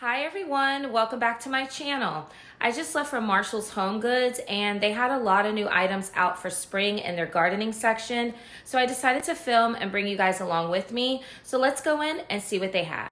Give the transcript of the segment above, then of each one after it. Hi everyone, welcome back to my channel. I just left from Marshall's Home Goods and they had a lot of new items out for spring in their gardening section. So I decided to film and bring you guys along with me. So let's go in and see what they have.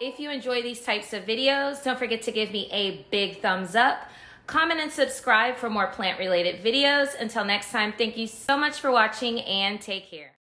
If you enjoy these types of videos, don't forget to give me a big thumbs up, comment and subscribe for more plant related videos. Until next time, thank you so much for watching and take care.